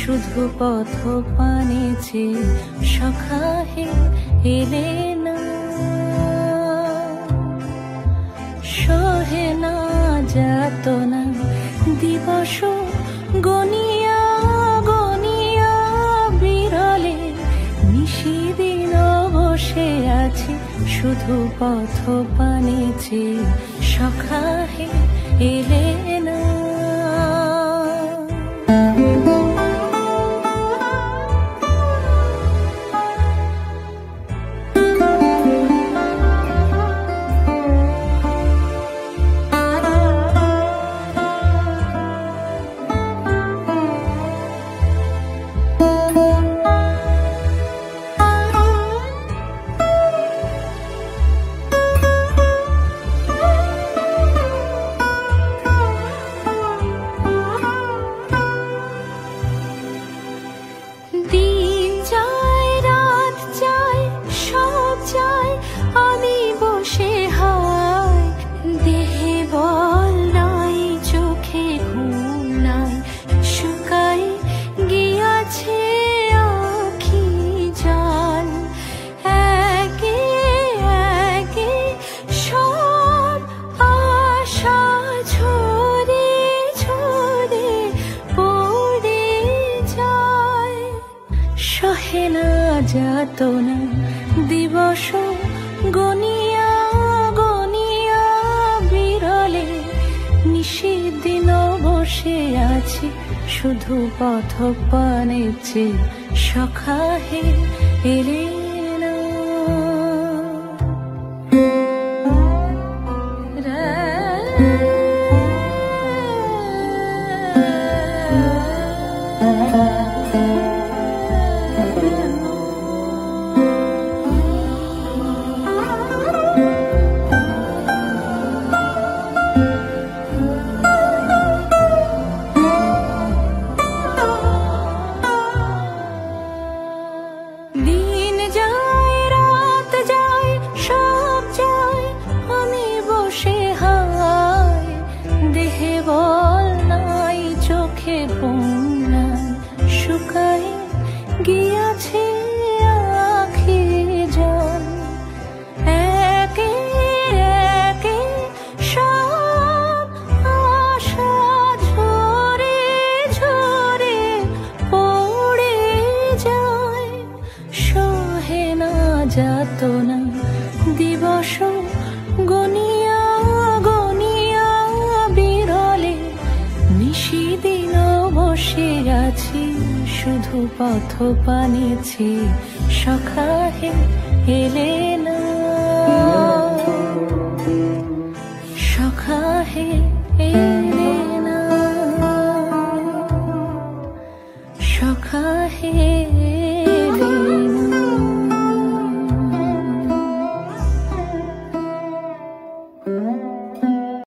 শুধু পথ পানে যে সখাহে এলে না সহে না যাতনা দিবস গনিয়া গনিয়া বিরলে নিশিদিন বসে আছে শুধু পথ পানে যে সখাহে এলে না। যাতনা দিবস গনিয়া গনিয়া বিরলে নিশিদিন বসে আছে শুধু পথ পানে যে সখাহে এলে না। যাতনা দিবস গনিয়া গনিয়া বিরলে নিশিদিন বসে আছি শুধু পথ পানেছি সখাহে এলে না সখাহে এলে না সখাহে।